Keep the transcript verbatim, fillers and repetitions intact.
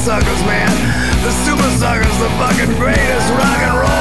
Suckers, man. The Supersuckers, the fucking greatest rock and roll.